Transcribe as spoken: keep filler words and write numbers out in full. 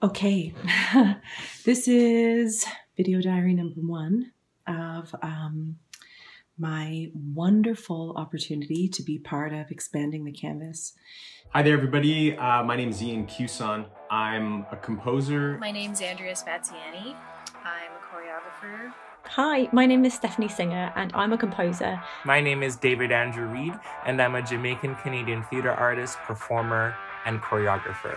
Okay, this is video diary number one of um, my wonderful opportunity to be part of Expanding the Canvas. Hi there, everybody. Uh, my name is Ian Cusan. I'm a composer. My name's Andrea Spaziani. I'm a choreographer. Hi, my name is Stephanie Singer and I'm a composer. My name is David Andrew Reed and I'm a Jamaican-Canadian theatre artist, performer, and choreographer.